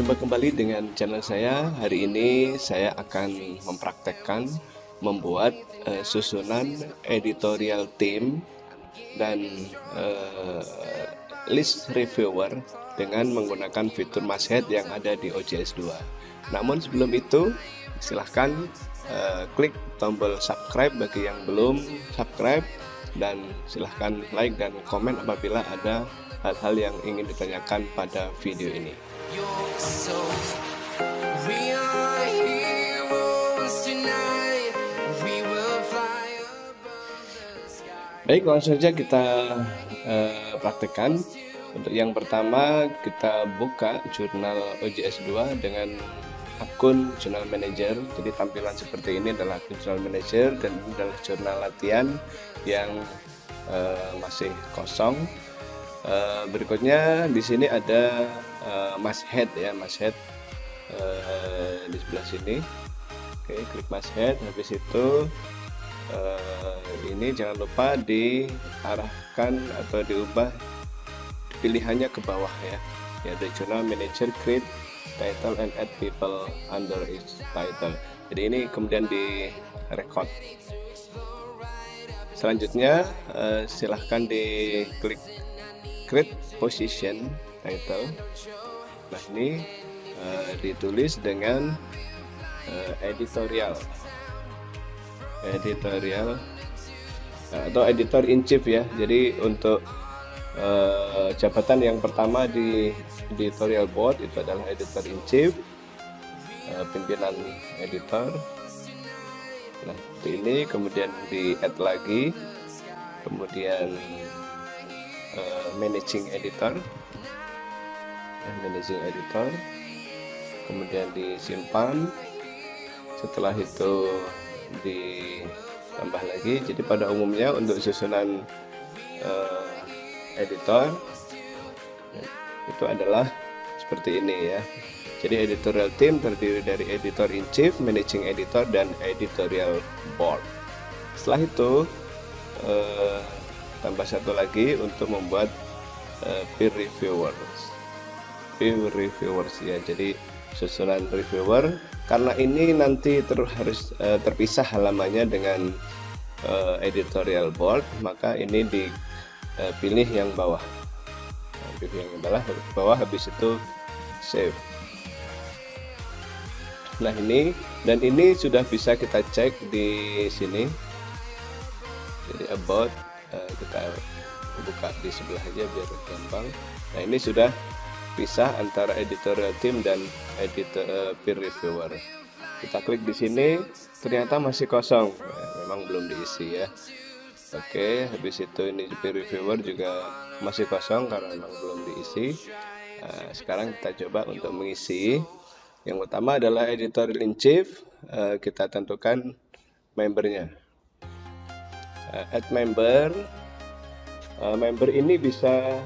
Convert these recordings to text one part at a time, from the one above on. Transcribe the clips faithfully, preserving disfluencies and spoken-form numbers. Jumpa kembali dengan channel saya. Hari ini saya akan mempraktekkan membuat uh, susunan editorial team dan uh, list reviewer dengan menggunakan fitur Masthead yang ada di O J S dua. Namun sebelum itu, silahkan uh, klik tombol subscribe bagi yang belum subscribe, dan silahkan like dan komen apabila ada hal-hal yang ingin ditanyakan pada video ini. Baik, langsung saja kita uh, praktekkan. Untuk yang pertama, kita buka jurnal O J S dua dengan akun jurnal manager. Jadi tampilan seperti ini adalah akun jurnal manager, dan ini adalah jurnal latihan yang uh, masih kosong. Uh, berikutnya di sini ada uh, Masthead ya, Masthead uh, di sebelah sini. Oke, okay, klik Masthead. Habis itu uh, ini jangan lupa diarahkan atau diubah pilihannya ke bawah ya. Ya, ada jurnal manager, create title and add people under its title. Jadi ini kemudian di record. Selanjutnya uh, silahkan diklik create position title. Nah, ini uh, ditulis dengan uh, editorial editorial uh, atau editor in chief ya. Jadi untuk uh, jabatan yang pertama di editorial board itu adalah editor in chief, uh, pimpinan editor. Nah, ini kemudian di add lagi, kemudian Uh, managing editor, uh, managing editor, kemudian disimpan. Setelah itu ditambah lagi. Jadi pada umumnya untuk susunan uh, editor itu adalah seperti ini ya. Jadi editorial team terdiri dari editor in chief, managing editor, dan editorial board. Setelah itu uh, tambah satu lagi untuk membuat uh, peer reviewers peer reviewers ya. Jadi susunan reviewer, karena ini nanti terus harus uh, terpisah halamannya dengan uh, editorial board, maka ini dipilih uh, yang bawah nah, pilih yang bawah, bawah habis itu save. Nah, ini dan ini sudah bisa kita cek di sini. Jadi about, kita buka di sebelah aja biar gampang. Nah, ini sudah pisah antara editorial team dan editor uh, peer reviewer. Kita klik di sini, ternyata masih kosong. Nah, memang belum diisi ya. Oke, habis itu ini peer reviewer juga masih kosong karena memang belum diisi. Nah, sekarang kita coba untuk mengisi. Yang pertama adalah editorial in chief, uh, kita tentukan membernya. Add member, uh, member ini bisa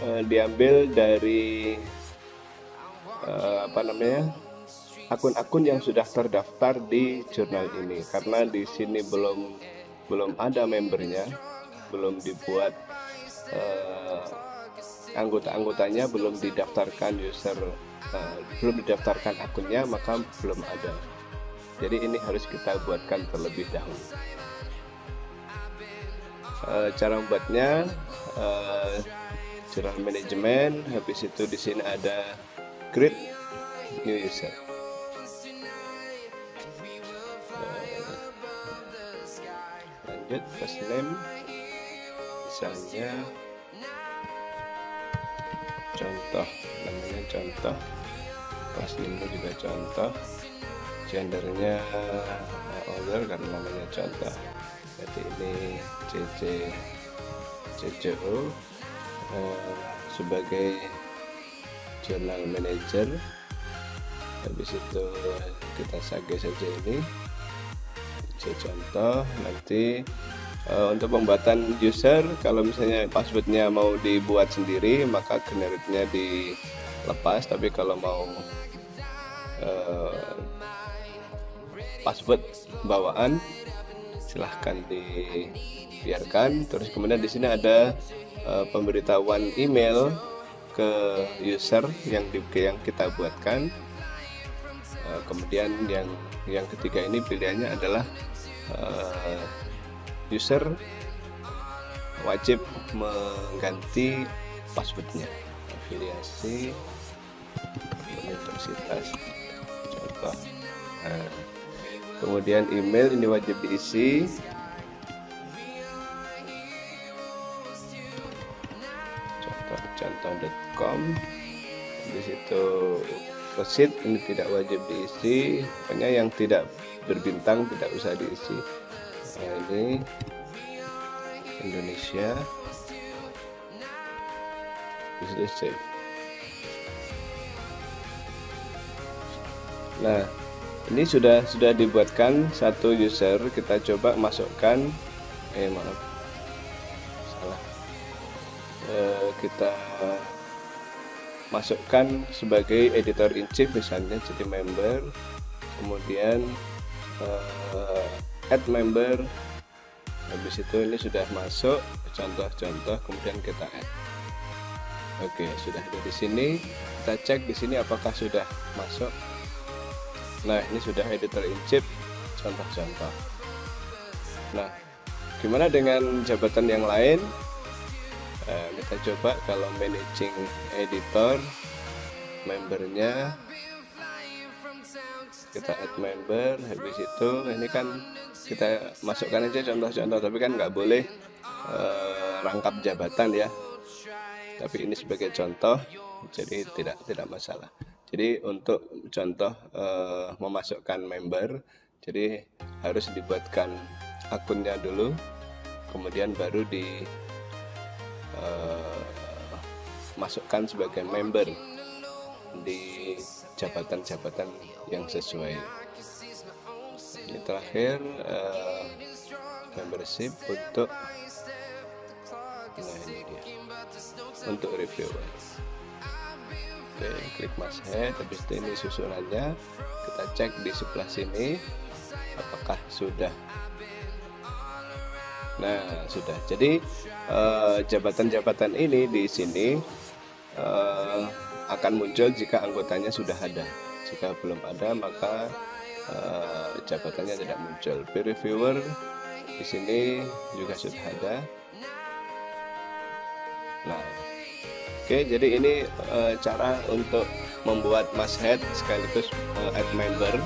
uh, diambil dari uh, apa namanya akun-akun yang sudah terdaftar di jurnal ini. Karena di sini belum belum ada membernya, belum dibuat uh, anggota-anggotanya, belum didaftarkan user, uh, belum didaftarkan akunnya, maka belum ada. Jadi ini harus kita buatkan terlebih dahulu. Uh, cara membuatnya, uh, jurnal manajemen, habis itu di sini ada create new user. Uh, lanjut first name, misalnya contoh, namanya contoh, first name juga contoh, gendernya other karena namanya contoh. Jadi ini C C C C O uh, sebagai jurnal manager. Habis itu kita sage saja ini C contoh. Nanti uh, untuk pembuatan user, kalau misalnya passwordnya mau dibuat sendiri maka generiknya dilepas, tapi kalau mau uh, password bawaan silahkan dibiarkan. Terus kemudian di sini ada uh, pemberitahuan email ke user yang di, yang kita buatkan. Uh, kemudian yang yang ketiga ini pilihannya adalah uh, user wajib mengganti passwordnya, afiliasi universitas contoh. Nah, kemudian email ini wajib diisi. contoh contoh dot com di situ. Proceed ini tidak wajib diisi, pokoknya yang tidak berbintang tidak usah diisi. Nah, ini Indonesia. This is save. Nah, ini sudah sudah dibuatkan satu user. Kita coba masukkan eh maaf salah eh, kita masukkan sebagai editor in chief misalnya, jadi member, kemudian eh, add member. Habis itu ini sudah masuk contoh-contoh, kemudian kita add. Oke, sudah ada di sini. Kita cek di sini apakah sudah masuk. Nah, ini sudah editor in chief contoh-contoh. Nah, gimana dengan jabatan yang lain? Eh, kita coba kalau managing editor, membernya kita add member. Habis itu ini kan kita masukkan aja contoh-contoh, tapi kan nggak boleh eh, rangkap jabatan ya, tapi ini sebagai contoh, jadi tidak tidak masalah. Jadi untuk contoh eh, memasukkan member, jadi harus dibuatkan akunnya dulu, kemudian baru di eh, masukkan sebagai member di jabatan-jabatan yang sesuai. Ini terakhir eh, membership untuk nah ini dia untuk reviewer. Oke, klik Masthead. Habis itu ini susunannya, kita cek di sebelah sini apakah sudah. Nah, sudah. Jadi jabatan-jabatan eh, ini di sini eh, akan muncul jika anggotanya sudah ada. Jika belum ada, maka eh, jabatannya tidak muncul. Peer reviewer di sini juga sudah ada. Nah, oke, jadi ini e, cara untuk membuat Masthead sekaligus e, add member.